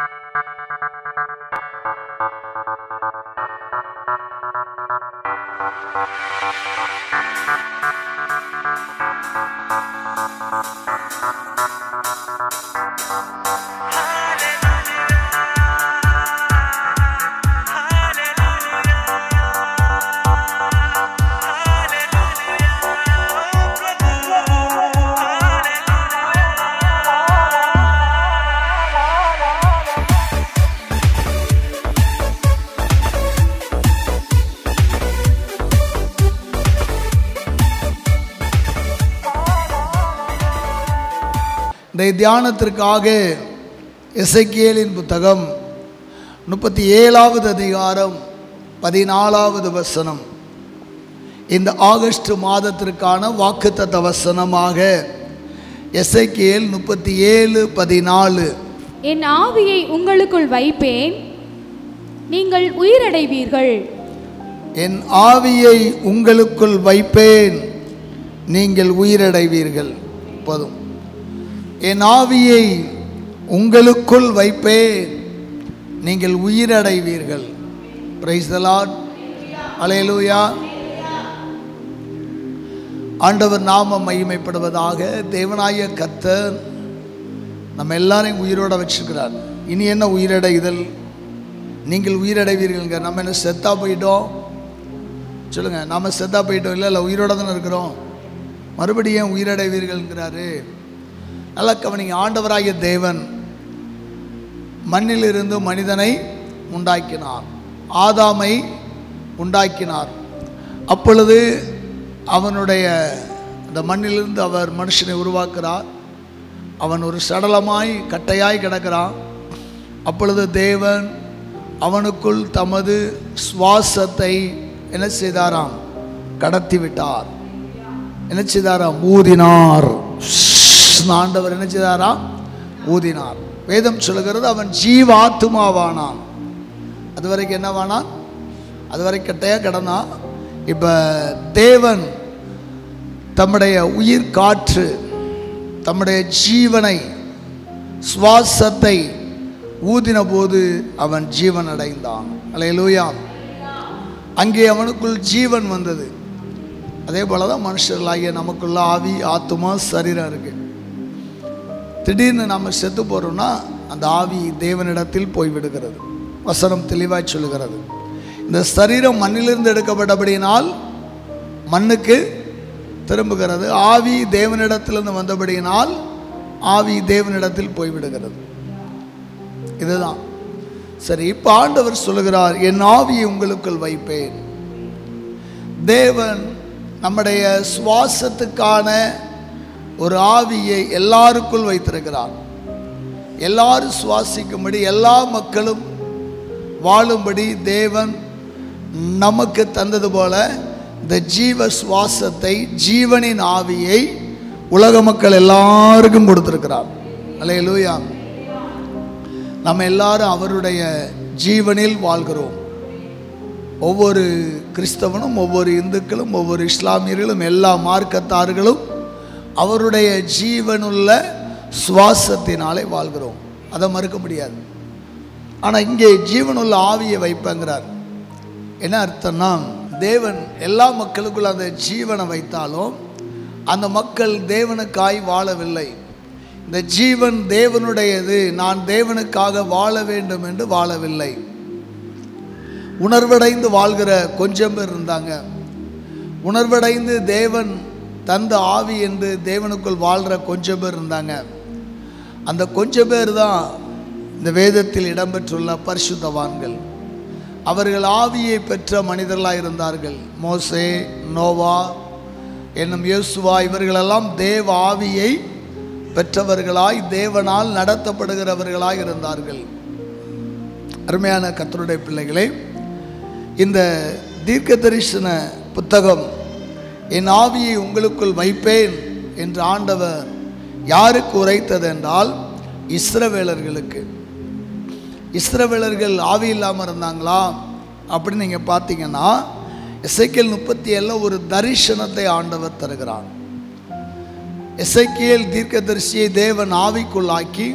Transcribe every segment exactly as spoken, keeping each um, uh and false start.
இந்த தியானத்திற்காக எசேக்கியேலின் புத்தகம் முப்பத்தி ஏழாவது அதிகாரம் பதினாலாவது வசனம் இந்த ஆகஸ்ட் மாதத்திற்கான வாக்குத்தத்த வசனமாக எசேக்கியேல் முப்பத்தி ஏழு பதினாலு. என் ஆவியை உங்களுக்குள் வைப்பேன், நீங்கள் உயிரடைவீர்கள். என் ஆவியை உங்களுக்குள் வைப்பேன், நீங்கள் உயிரடைவீர்கள். போதும். என் ஆவியை உங்களுக்குள் வைப்பேன், நீங்கள் உயிரடைவீர்கள். Price the Lord. அல்லேலூயா. ஆண்டவர் நாமம் மகிமைப்படுவதாக. தேவனாய கர்த்தர் நம்ம எல்லாரையும் உயிரோட வச்சிருக்கிறார். இனி என்ன உயிரடைதல்? நீங்கள் உயிரடைவீர்கள். நம்ம என்ன செத்தா போயிட்டோம்? சொல்லுங்கள், நம்ம செத்தா போயிட்டோம். இல்லை இல்லை உயிரோட தானே இருக்கிறோம். மறுபடியும் உயிரடைவீர்கள்ங்கிறாரு. நல்ல கவனிங்க. ஆண்டவராகிய தேவன் மண்ணிலிருந்து மனிதனை உண்டாக்கினார், ஆதாமை உண்டாக்கினார். அப்பொழுது அவனுடைய அந்த மண்ணிலிருந்து அவர் மனுஷனை உருவாக்குகிறார். அவன் ஒரு சடலமாய் கட்டையாய் கிடக்கிறான். அப்பொழுது தேவன் அவனுக்குள் தமது சுவாசத்தை என்ன செய்தாராம்? கடத்திவிட்டார். என்ன செய்தாராம்? ஊதினார். ஆண்டவர் என்ன செய்தாரா? ஊதினார். வேதம் சொல்லுகிறது அவன் ஜீவாத்மாவானான். அதுவரைக்கும் என்னவானான்? அதுவரைக்கும் கட்டையா கடனான். இப்போ தேவன் தம்முடைய உயிர் காற்று, தம்முடைய ஜீவனை, சுவாசத்தை ஊதின போது அவன் ஜீவன் அடைந்தான். அல்லேலூயா. அங்கே அவனுக்குள் ஜீவன் வந்தது. அதே போல் தான் மனுஷர்களாகிய நமக்குள்ள ஆவி, ஆத்மா, சரீரம் இருக்குது. திடீர்னு நாம் செத்து போகிறோம்னா அந்த ஆவி தேவனிடத்தில் போய்விடுகிறது. வசனம் தெளிவாக சொல்லுகிறது, இந்த சரீரம் மண்ணிலிருந்து எடுக்கப்பட்டபடியினால் மண்ணுக்கு திரும்புகிறது, ஆவி தேவனிடத்திலிருந்து வந்தபடியினால் ஆவி தேவனிடத்தில் போய்விடுகிறது. இதுதான் சரி. இப்போ ஆண்டவர் சொல்லுகிறார், என் ஆவியை உங்களுக்குள் வைப்பேன். தேவன் நம்முடைய சுவாசத்துக்கான ஒரு ஆவியை எல்லாருக்குள் வைத்திருக்கிறார். எல்லாரும் சுவாசிக்கும்படி, எல்லா மக்களும் வாழும்படி தேவன் நமக்கு தந்தது போல இந்த ஜீவ சுவாசத்தை, ஜீவனின் ஆவியை உலக மக்கள் எல்லாருக்கும் கொடுத்திருக்கிறார். அல்லேலூயா. நம்ம எல்லாரும் அவருடைய ஜீவனில் வாழ்கிறோம். ஒவ்வொரு கிறிஸ்தவனும், ஒவ்வொரு இந்துக்களும், ஒவ்வொரு இஸ்லாமியர்களும், எல்லா மார்க்கத்தார்களும் அவருடைய ஜீவனுள்ள சுவாசத்தினாலே வாழ்கிறோம். அதை மறுக்க முடியாது. ஆனால் இங்கே ஜீவனுள்ள ஆவியை வைப்பங்கிறார். என்ன அர்த்தம்னா, தேவன் எல்லா மக்களுக்குள்ள அந்த ஜீவனை வைத்தாலும் அந்த மக்கள் தேவனுக்காய் வாழவில்லை. இந்த ஜீவன் தேவனுடையது, நான் தேவனுக்காக வாழ வேண்டும் என்று வாழவில்லை. உணர்வடைந்து வாழ்கிற கொஞ்சம் பேர் இருந்தாங்க. உணர்வடைந்து தேவன் தந்த ஆவி என்று தேவனுக்குள் வாழ்கிற கொஞ்சம் பேர் இருந்தாங்க. அந்த கொஞ்சம் பேர் தான் இந்த வேதத்தில் இடம்பெற்றுள்ள பரிசுத்தவான்கள். அவர்கள் ஆவியை பெற்ற மனிதர்களாக இருந்தார்கள். மோசே, நோவா என்னும் யோசுவா இவர்களெல்லாம் தேவ ஆவியை பெற்றவர்களாய், தேவனால் நடத்தப்படுகிறவர்களாய் இருந்தார்கள். அருமையான கர்த்தருடைய பிள்ளைகளே, இந்த தீர்க்கதரிசன புத்தகம் என் ஆவியை உங்களுக்குள் வைப்பேன் என்று ஆண்டவர் யாருக்கு உரைத்தது என்றால் இஸ்ரவேலர்களுக்கு. இஸ்ரவேலர்கள் ஆவி இல்லாமல் இருந்தாங்களா அப்படின்னு நீங்கள் பார்த்தீங்கன்னா எசேக்கியேல் முப்பத்தி ஏழில் ஒரு தரிசனத்தை ஆண்டவர் தருகிறார். எசேக்கியேல் தீர்க்கதரிசியை தேவன் ஆவிக்குள்ளாக்கி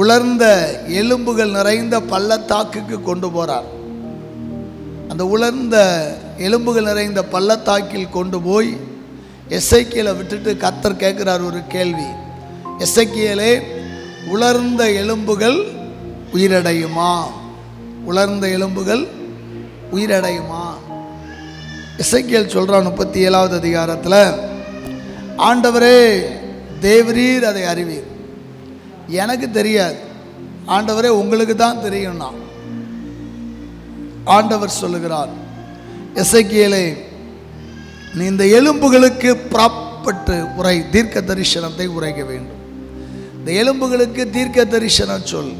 உலர்ந்த எலும்புகள் நிறைந்த பள்ளத்தாக்குக்கு கொண்டு போறார். அந்த உலர்ந்த எலும்புகள் நிறைந்த பள்ளத்தாக்கில் கொண்டு போய் எசேக்கியேலை விட்டுட்டு கர்த்தர் கேட்கிறார் ஒரு கேள்வி, எசேக்கியேலே உலர்ந்த எலும்புகள் உயிரடையுமா? உலர்ந்த எலும்புகள் உயிரடையுமா? எசேக்கியேல் சொல்கிறான் முப்பத்தி ஏழாவது அதிகாரத்தில், ஆண்டவரே தேவரீர் அதை அறிவீர், எனக்கு தெரியாது, ஆண்டவரே உங்களுக்கு தான் தெரியும்னா. ஆண்டவர் சொல்லுகிறார், எசேக்கியேலே நீ இந்த எலும்புகளுக்கு புறப்பட்டு உரை, தீர்க்க தரிசனத்தை உரைக்க வேண்டும். இந்த எலும்புகளுக்கு தீர்க்க தரிசனம் சொல்.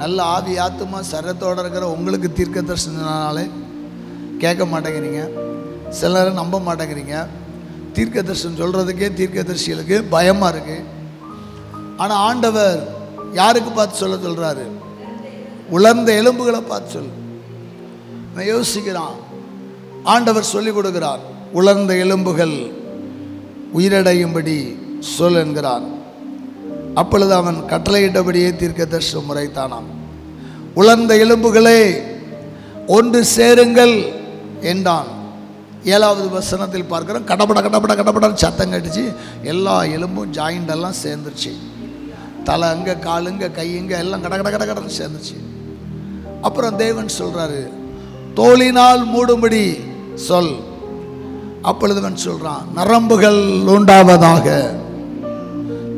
நல்ல ஆவி ஆத்மா சரத்தோடு இருக்கிற உங்களுக்கு தீர்க்க தரிசனாலே கேட்க மாட்டேங்கிறீங்க, சிலரை நம்ப மாட்டேங்கிறீங்க. தீர்க்க தரிசனம் சொல்கிறதுக்கே தீர்க்க தரிசிகளுக்கு பயமாக இருக்குது. ஆனால் ஆண்டவர் யாருக்கு பார்த்து சொல்ல சொல்கிறாரு? உலர்ந்த எலும்புகளை பார்த்து சொல். நான் யோசிக்கிறான், ஆண்டவர் சொல்லிக் கொடுக்கிறார், உலர்ந்த எலும்புகள் உயிரடையும்படி சொல் என்கிறார். அப்பொழுது அவன் கட்டளையிட்டபடியே தீர்க்க தரிசனம் உரைத்தானாம். உலர்ந்த எலும்புகளே ஒன்று சேருங்கள் என்றான். ஏழாவது வசனத்தில் பார்க்கிறோம், கடப்பட கடப்பட கடப்படன்னு சத்தம் கட்டுச்சு, எல்லா எலும்பும் ஜாயிண்டெல்லாம் சேர்ந்துருச்சு. தலை அங்கே, காலுங்க, கையுங்க எல்லாம் கட கட கட கடன்னு சேர்ந்துச்சு. அப்புறம் தேவன் சொல்கிறாரு, தோளினால் மூடும்படி சொல். அப்பொழுதுவன் சொல்கிறான், நரம்புகள் உண்டாவதாக,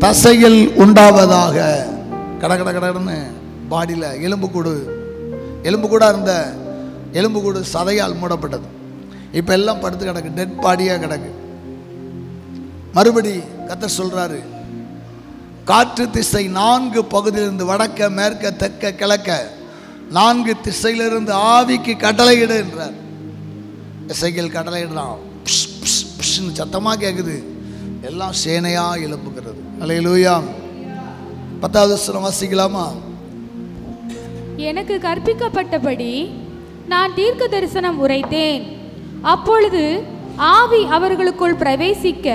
தசைகள் உண்டாவதாக. கட கட கடன்னு பாடியில் எலும்பு கூடு எலும்பு கூட இருந்த எலும்பு கூடு சதையால் மூடப்பட்டது. இப்போ எல்லாம் படுத்து கிடக்கு, டெட் பாடியாக கிடக்கு. மறுபடி கர்த்தர் சொல்கிறாரு, காற்று திசை நான்கு பகுதியிலிருந்து வடக்க மேற்க தெற்க கிழக்க நான்கு திசையிலிருந்து ஆவிக்கு கட்டளையிடு என்றார். திசைகள் கட்டளையிடுறான், சத்தமாக கேட்குது, எல்லாம் சேனையாக எழுப்புகிறது. அல்லேலூயா. பத்தாவது வசனம் வாசிக்கலாமா? எனக்கு கற்பிக்கப்பட்டபடி நான் தீர்க்க தரிசனம் உரைத்தேன், அப்பொழுது ஆவி அவர்களுக்குள் பிரவேசிக்க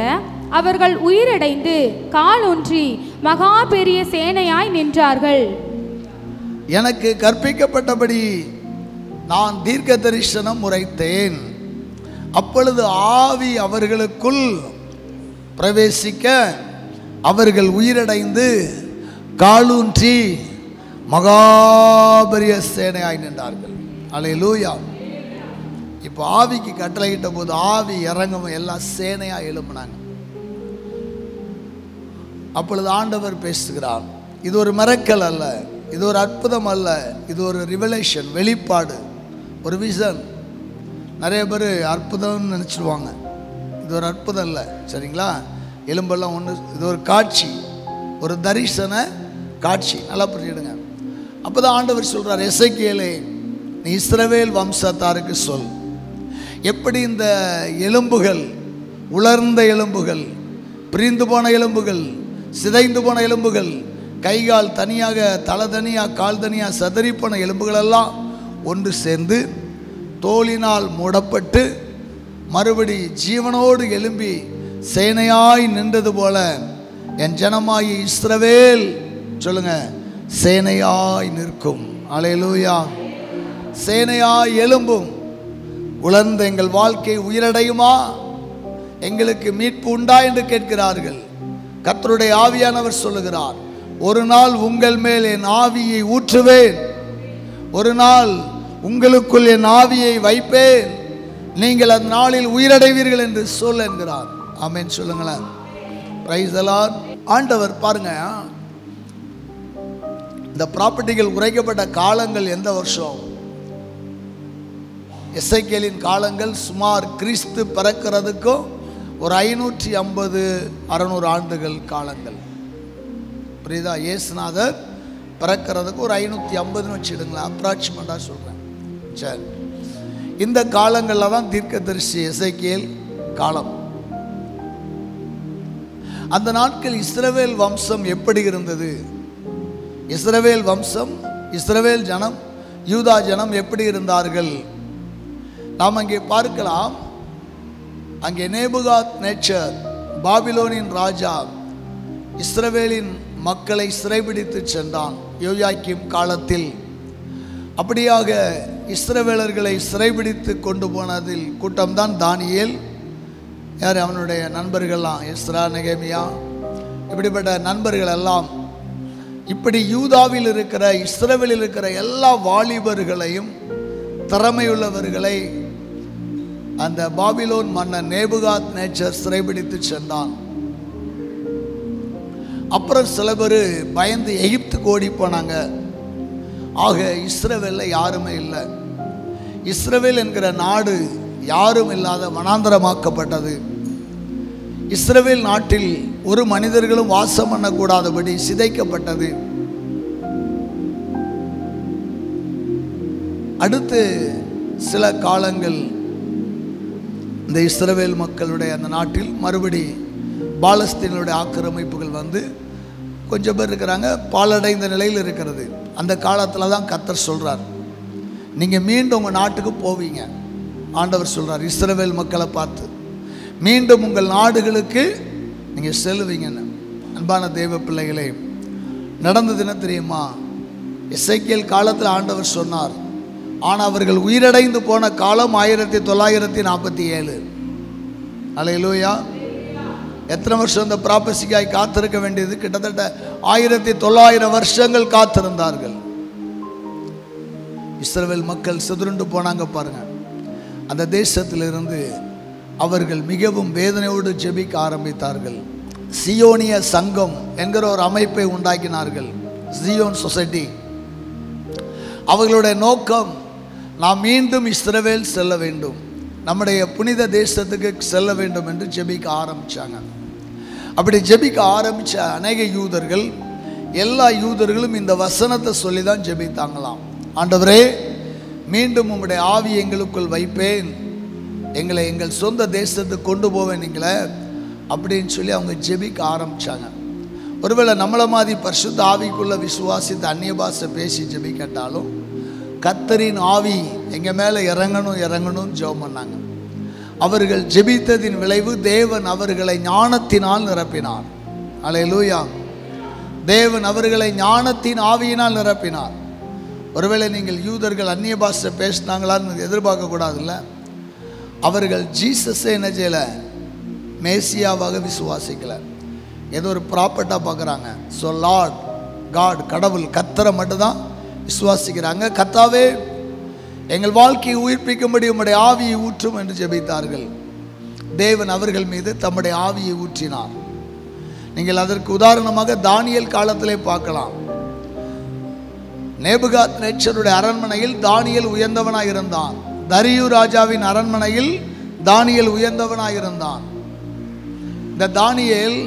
அவர்கள் உயிரடைந்து கால் ஒன்றி மகா பெரிய சேனையாய் நின்றார்கள். எனக்கு கற்பிக்கப்பட்டபடி நான் தீர்க்க தரிசனம் உரைத்தேன், அப்பொழுது ஆவி அவர்களுக்குள் பிரவேசிக்க அவர்கள் உயிரடைந்து காலூன்றி மகா பெரிய சேனையாய் நின்றார்கள். அல்லேலூயா. இப்போ ஆவிக்கு கட்டளையிட்ட போது ஆவி இறங்கவும் எல்லாம் சேனையாக எழுப்பினாங்க. அப்பொழுது ஆண்டவர் பேசுகிறார், இது ஒரு மிரக்கல் அல்ல, இது ஒரு அற்புதம் அல்ல, இது ஒரு ரிவலேஷன், வெளிப்பாடு, ஒரு விஷன். நிறைய பேர் அற்புதம்னு நினச்சிடுவாங்க, இது ஒரு அற்புதம் இல்லை. சரிங்களா? எலும்பெல்லாம் ஒன்று, இது ஒரு காட்சி, ஒரு தரிசன காட்சி. நல்லா புரிஞ்சிடுங்க. அப்போ தான் ஆண்டவர் சொல்கிறார், எசேக்கியேலே நீ இஸ்ரவேல் வம்சத்தாருக்கு சொல், எப்படி இந்த எலும்புகள், உலர்ந்த எலும்புகள், பிரிந்து போன எலும்புகள், சிதைந்து போன எலும்புகள், கைகால் தனியாக, தலை தனியாக, கால் தனியாக சதறிப்போன எலும்புகளெல்லாம் ஒன்று சேர்ந்து தோலினால் மூடப்பட்டு மறுபடி ஜீவனோடு எழும்பி சேனையாய் நின்றது போல என் ஜனமாய் இஸ்ரவேல் சொல்லுங்க, சேனையாய் நிற்கும். அல்லேலூயா. சேனையாய் எழும்பும். உலர்ந்த எங்கள் வாழ்க்கை உயிரடையுமா? எங்களுக்கு மீட்பு உண்டா என்று கேட்கிறார்கள். கர்த்தருடைய ஆவியானவர் சொல்லுகிறார், ஒரு நாள் உங்கள் மேல் என் ஆவியை ஊற்றுவேன், ஒரு நாள் உங்களுக்குள் என் ஆவியை வைப்பேன், நீங்கள் அந்த நாளில் உயிரடைவீர்கள் என்று சொல் என்கிறார். ஆமென் சொல்லுங்களேன். Praise the lord. ஆண்டவர் பாருங்க, இந்த ப்ராப்பர்ட்டிகள் உரைக்கப்பட்ட காலங்கள் எந்த வருஷம்? எசேக்கியேலின் காலங்கள் சுமார் கிறிஸ்து பிறக்கிறதுக்கும் ஒரு ஐநூற்றி ஐம்பது அறநூறு ஆண்டுகள் காலங்கள். புரியுதா? இயேசுநாதர் பிறக்கிறதுக்கு ஒரு ஐநூற்றி ஐம்பதுன்னு வச்சுடுங்களேன், அப்ராக்சிமேட்டாக சொல்கிறேன். சரி, இந்த காலங்களில் தான் தீர்க்கதரிசி எசேக்கியேல் காலம். அந்த நாட்கள் இஸ்ரவேல் வம்சம் எப்படி இருந்தது? இஸ்ரவேல் வம்சம், இஸ்ரவேல் ஜனம், யூதா ஜனம் எப்படி இருந்தார்கள்? நாம் அங்கே பார்க்கலாம். அங்கே நேபுகாத் நேச்சர், பாபிலோனின் ராஜா இஸ்ரவேலின் மக்களை சிறைபிடித்து சென்றான் யோயாக்கீம் காலத்தில். அப்படியாக இஸ்ரவேலர்களை சிறைபிடித்து கொண்டு போனதில் கூட்டம்தான் தானியேல், யார் அவனுடைய நண்பர்கள்லாம் எஸ்ரா, நெகேமியா, இப்படிப்பட்ட நண்பர்கள் எல்லாம். இப்படி யூதாவில் இருக்கிற இஸ்ரவேலில் இருக்கிற எல்லா வாலிபர்களையும் திறமையுள்ளவர்களை அந்த பாபிலோன் மன்னன் நேபுகாத் நேச்சர் சிறைபிடித்து சென்றான். அப்புறம் சில பேர் பயந்து எகிப்துக்கு ஓடி போனாங்க. ஆக இஸ்ரவேலில் யாருமே இல்லை. இஸ்ரவேல் என்கிற நாடு யாரும் இல்லாத வனாந்தரமாக்கப்பட்டது. இஸ்ரவேல் நாட்டில் ஒரு மனிதர்களும் வாசம் பண்ணக்கூடாதபடி சிதைக்கப்பட்டது. அடுத்து சில காலங்கள் இந்த இஸ்ரவேல் மக்களுடைய அந்த நாட்டில் மறுபடி பாலஸ்தீனுடைய ஆக்கிரமிப்புகள் வந்து கொஞ்சம் பேர் இருக்கிறாங்க, பாலடைந்த நிலையில் இருக்கிறது. அந்த காலத்தில் தான் கர்த்தர் சொல்கிறார், நீங்கள் மீண்டும் உங்கள் நாட்டுக்கு போவீங்க. ஆண்டவர் சொல்கிறார் இஸ்ரவேல் மக்களை பார்த்து, மீண்டும் உங்கள் நாடுகளுக்கு நீங்கள் செல்வீங்கன்னு. அன்பான தெய்வ பிள்ளைகளே, நடந்தது என்ன தெரியுமா? எசேக்கியேல் காலத்தில் ஆண்டவர் சொன்னார், ஆனால் அவர்கள் உயிரடைந்து போன காலம் ஆயிரத்தி தொள்ளாயிரத்தி நாற்பத்தி ஏழு. அல்லேலூயா. எத்தனை வருஷம் இந்த ப்ராபசிக்காய் காத்திருக்க வேண்டியது? கிட்டத்தட்ட ஆயிரத்தி தொள்ளாயிரம் வருஷங்கள் காத்திருந்தார்கள். இஸ்ரவேல் மக்கள் சிதறுண்டு போனாங்க பாருங்க. அந்த தேசத்திலிருந்து அவர்கள் மிகவும் வேதனையோடு ஜெபிக்க ஆரம்பித்தார்கள். சியோனிய சங்கம் என்கிற ஒரு அமைப்பை உண்டாக்கினார்கள், சியோன் சொசைட்டி. அவர்களுடைய நோக்கம், நாம் மீண்டும் இஸ்ரவேல் செல்ல வேண்டும், நம்முடைய புனித தேசத்துக்கு செல்ல வேண்டும் என்று ஜெபிக்க ஆரம்பித்தாங்க. அப்படி ஜெபிக்க ஆரம்பித்த அநேக யூதர்கள், எல்லா யூதர்களும் இந்த வசனத்தை சொல்லி தான் ஜெபித்தாங்களாம். ஆண்டவரே, மீண்டும் உங்களுடைய ஆவி எங்களுக்குள் வைப்பேன், எங்களை எங்கள் சொந்த தேசத்துக்கு கொண்டு போவேனீங்களே அப்படின்னு சொல்லி அவங்க ஜெபிக்க ஆரம்பித்தாங்க. ஒருவேளை நம்மளை மாதிரி பரிசுத்த ஆவிக்குள்ளே விசுவாசித்து அந்நிய பாஷை பேசி ஜெபிக்கட்டாலும் கர்த்தரின் ஆவி எங்கள் மேலே இறங்கணும் இறங்கணும்னு ஜெபம் பண்ணாங்க. அவர்கள் ஜெபித்ததின் விளைவு, தேவன் அவர்களை ஞானத்தினால் நிரப்பினார். அல்லேலூயா. தேவன் அவர்களை ஞானத்தின் ஆவியினால் நிரப்பினார். ஒருவேளை நீங்கள் யூதர்கள் அந்நிய பாஷை பேசினாங்களான்னு எதிர்பார்க்கக்கூடாதுல்ல. அவர்கள் ஜீசஸை என்ன செய்யலை, மேசியாவாக விசுவாசிக்கலை. ஏதோ ஒரு ப்ராப்பர்ட்டாக பார்க்குறாங்க. ஸோ லார்ட் காட், கடவுள் கர்த்தரை மட்டும்தான் விசுவாசிக்கிறாங்க. கர்த்தாவே, எங்கள் வாழ்க்கையை உயிர்ப்பிக்கும்படி உம்முடைய ஆவியை ஊற்றும் என்று ஜெபித்தார்கள். தேவன் அவர்கள் மீது தம்முடைய ஆவியை ஊற்றினார். நீங்கள் அதற்கு உதாரணமாக தானியேல் காலத்திலே பார்க்கலாம். நேபுகாத் நேச்சருடைய அரண்மனையில் தானியேல் உயர்ந்தவனாக இருந்தான். தரியு ராஜாவின் அரண்மனையில் தானியேல் உயர்ந்தவனாக இருந்தான். இந்த தானியேல்,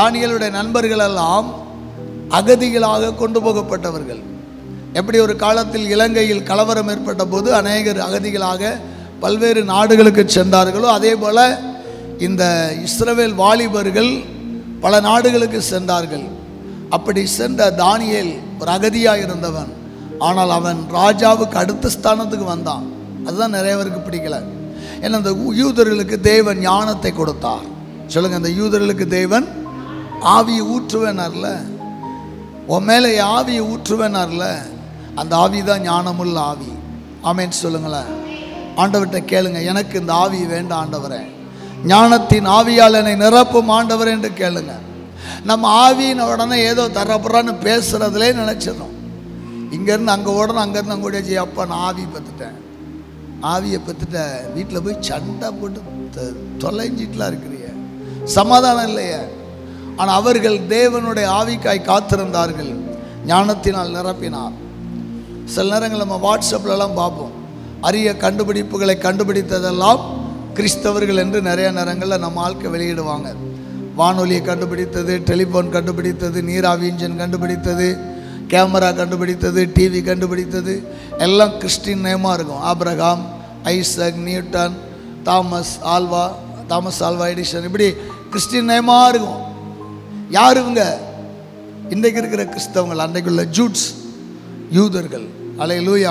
தானியேலுடைய நண்பர்களெல்லாம் அகதிகளாக கொண்டு போகப்பட்டவர்கள். எப்படி ஒரு காலத்தில் இலங்கையில் கலவரம் ஏற்பட்ட போது அநேகர் அகதிகளாக பல்வேறு நாடுகளுக்கு சென்றார்களோ, அதே போல் இந்த இஸ்ரவேல் வாலிபர்கள் பல நாடுகளுக்கு சென்றார்கள். அப்படி சென்ற தானியேல் ஒரு அகதியாக இருந்தவன். ஆனால் அவன் ராஜாவுக்கு அடுத்த ஸ்தானத்துக்கு வந்தான். அதுதான் நிறைய பேருக்கு பிடிக்கல. ஏன்னா அந்த யூதர்களுக்கு தேவன் ஞானத்தை கொடுத்தார். சொல்லுங்கள், அந்த யூதர்களுக்கு தேவன் ஆவியை ஊற்றுவேனார்ல, உன் மேலே ஆவியை ஊற்றுவேனார்ல, அந்த ஆவி தான் ஞானமுள்ள ஆவி. ஆமேன்னு சொல்லுங்களேன். ஆண்டவர்கிட்ட கேளுங்க, எனக்கு இந்த ஆவி வேண்டாம் ஆண்டவரே, ஞானத்தின் ஆவியால் என்னை நிரப்பும் ஆண்டவரே என்று கேளுங்க. நம்ம ஆவின்னு உடனே ஏதோ தரப்புறான்னு பேசுகிறதுலே நினச்சிடணும். இங்கேருந்து அங்கே ஓடணும், அங்கேருந்து அங்கே ஓடியாச்சு. அப்பா, நான் ஆவி பற்றுட்டேன், ஆவியை பற்றிட்ட வீட்டில் போய் சண்டை போட்டு தொலைஞ்சிட்டுலாம் இருக்கிறிய, சமாதானம் இல்லையே. ஆனால் அவர்கள் தேவனுடைய ஆவிக்காய் காத்திருந்தார்கள், ஞானத்தினால் நிரப்பினார். சில நேரங்கள் நம்ம வாட்ஸ்அப்லலாம் பார்ப்போம், அரிய கண்டுபிடிப்புகளை கண்டுபிடித்ததெல்லாம் கிறிஸ்தவர்கள் என்று நிறைய நேரங்களில் நம்ம ஆட்கள் வெளியிடுவாங்க. வானொலியை கண்டுபிடித்தது, டெலிஃபோன் கண்டுபிடித்தது, நீராவி இன்ஜின் கண்டுபிடித்தது, கேமரா கண்டுபிடித்தது, டிவி கண்டுபிடித்தது, எல்லாம் கிறிஸ்டின் நேமாக இருக்கும். Abraham, Isaac, Newton, Thomas Alva, Thomas Alva Edison, இப்படி கிறிஸ்டின் நேமாக இருக்கும். யார் இவங்க? இன்றைக்கு இருக்கிற கிறிஸ்தவங்கள், அன்றைக்குள்ள ஜூட்ஸ், யூதர்கள். அல்லேலூயா.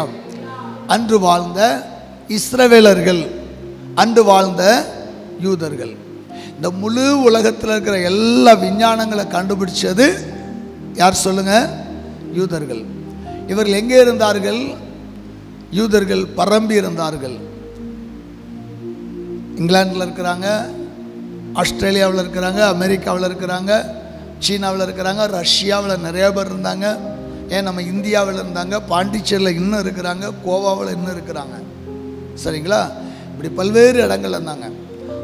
அன்று வாழ்ந்த இஸ்ரவேலர்கள், அன்று வாழ்ந்த யூதர்கள். இந்த முழு உலகத்தில் இருக்கிற எல்லா விஞ்ஞானங்களை கண்டுபிடிச்சது யார் சொல்லுங்கள்? யூதர்கள். இவர்கள் எங்கே இருந்தார்கள்? யூதர்கள் பரம்பி இருந்தார்கள். இங்கிலாந்தில் இருக்கிறாங்க, ஆஸ்திரேலியாவில் இருக்கிறாங்க, அமெரிக்காவில் இருக்கிறாங்க, சீனாவில் இருக்கிறாங்க, ரஷ்யாவில் நிறைய பேர் இருந்தாங்க, ஏன் நம்ம இந்தியாவில் இருந்தாங்க, பாண்டிச்சேரியில் இன்னும் இருக்கிறாங்க, கோவாவில் இன்னும் இருக்கிறாங்க. சரிங்களா? இப்படி பல்வேறு இடங்கள் இருந்தாங்க.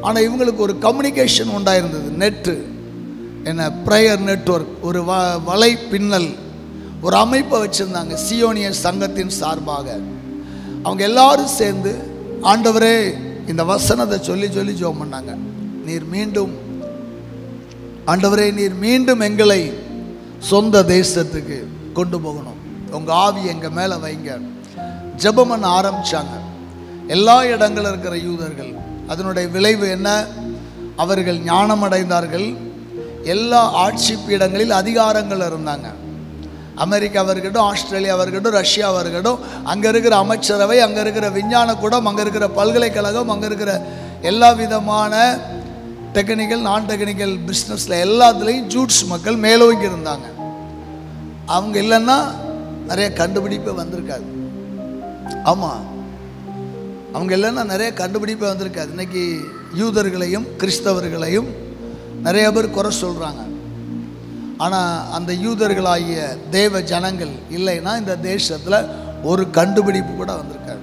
ஆனால் இவங்களுக்கு ஒரு கம்யூனிகேஷன் உண்டாயிருந்தது. நெட்டு என்ன ப்ரேயர் நெட்வொர்க், ஒரு வ வலை பின்னல், ஒரு அமைப்பை வச்சுருந்தாங்க. சியோனிய சங்கத்தின் சார்பாக அவங்க எல்லாரும் சேர்ந்து ஆண்டவரே இந்த வசனத்தை சொல்லி சொல்லி ஜெபம் பண்ணாங்க. நீர் மீண்டும் ஆண்டவரே நீர் மீண்டும் எங்களை சொந்த தேசத்துக்கு கொண்டு போகணும், உங்கள் ஆவி எங்கள் மேலே வைங்க. ஜெபம் பண்ண ஆரம்பித்தாங்க எல்லா இடங்களில் இருக்கிற யூதர்கள். அதனுடைய விளைவு என்ன? அவர்கள் ஞானமடைந்தார்கள். எல்லா ஆட்சி பீடங்களில் அதிகாரங்கள் இருந்தாங்க. அமெரிக்காவாக இருக்கட்டும், ஆஸ்திரேலியாவாக இருக்கட்டும், ரஷ்யாவாக இருக்கட்டும், அங்கே இருக்கிற அமைச்சரவை, அங்கே இருக்கிற விஞ்ஞானக்கூடம், அங்கே இருக்கிற பல்கலைக்கழகம், அங்கே இருக்கிற எல்லா விதமான டெக்னிக்கல் நான் டெக்னிக்கல் பிஸ்னஸில் எல்லாத்துலேயும் ஜூட்ஸ் மக்கள் மேலோங்கி இருந்தாங்க. அவங்க இல்லைன்னா நிறைய கண்டுபிடிப்பே வந்திருக்காது. ஆமாம், அவங்க இல்லைன்னா நிறைய கண்டுபிடிப்பே வந்திருக்காது. இன்றைக்கி யூதர்களையும் கிறிஸ்தவர்களையும் நிறைய பேர் குறை சொல்கிறாங்க. ஆனால் அந்த யூதர்களாகிய தேவ ஜனங்கள் இல்லைன்னா இந்த தேசத்தில் ஒரு கண்டுபிடிப்பு கூட வந்திருக்காது.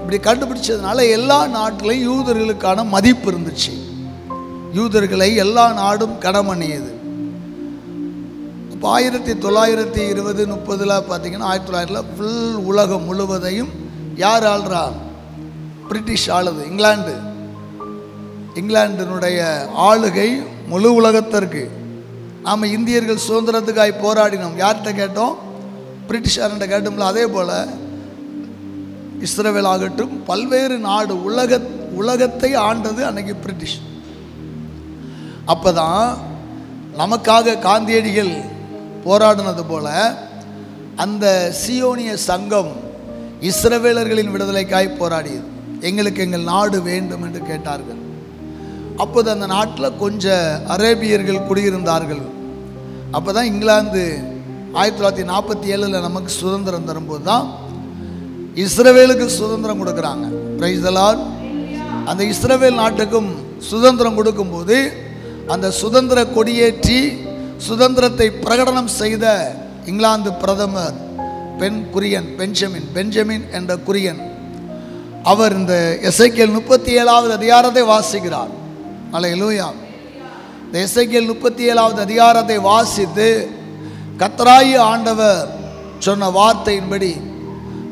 இப்படி கண்டுபிடிச்சதுனால எல்லா நாட்டிலையும் யூதர்களுக்கான மதிப்பு இருந்துச்சு. யூதர்களை எல்லா நாடும் கடமணியது. இப்போ ஆயிரத்தி தொள்ளாயிரத்தி இருபது முப்பதில் பார்த்தீங்கன்னா ஆயிரத்தி தொள்ளாயிரத்தில் ஃபுல் உலகம் முழுவதையும் யார் ஆள்றா? பிரிட்டிஷ் ஆளுது. இங்கிலாந்து இங்கிலாண்டினுடைய ஆளுகை முழு உலகத்திற்கு. நாம் இந்தியர்கள் சுதந்திரத்துக்காக போராடினோம். யார்கிட்ட கேட்டோம்? பிரிட்டிஷார்கிட்ட கேட்டோம்ல. அதே போல் இஸ்ரேல் ஆகட்டும், பல்வேறு நாடு உலக உலகத்தை ஆண்டது அன்றைக்கி பிரிட்டிஷ். அப்போ தான் நமக்காக காந்தியடிகள் போராடினது போல் அந்த சியோனிய சங்கம் இஸ்ரவேலர்களின் விடுதலைக்காய் போராடியது. எங்களுக்கு எங்கள் நாடு வேண்டும் என்று கேட்டார்கள். அப்போது அந்த நாட்டில் கொஞ்சம் அரேபியர்கள் குடியிருந்தார்கள். அப்போ தான் இங்கிலாந்து ஆயிரத்தி தொள்ளாயிரத்தி நாற்பத்தி ஏழில் நமக்கு சுதந்திரம் தரும்போது தான் இஸ்ரவேலுக்கு சுதந்திரம் கொடுக்குறாங்க. Praise the lord. அந்த இஸ்ரவேல் நாட்டுக்கும் சுதந்திரம் கொடுக்கும்போது அந்த சுதந்திர கொடியேற்றி சுதந்திரத்தை பிரகடனம் செய்த இங்கிலாந்து பிரதமர் பென் குரியன் பென்ஜமின் பென்ஜமின் என்ற குரியன் அவர் இந்த எசேக்கியேல் முப்பத்தி ஏழாவது அதிகாரத்தை வாசிக்கிறார். அல்லேலூயா. இந்த எசேக்கியேல் முப்பத்தி ஏழாவது அதிகாரத்தை வாசித்து கர்த்தராகிய ஆண்டவர் சொன்ன வார்த்தையின்படி,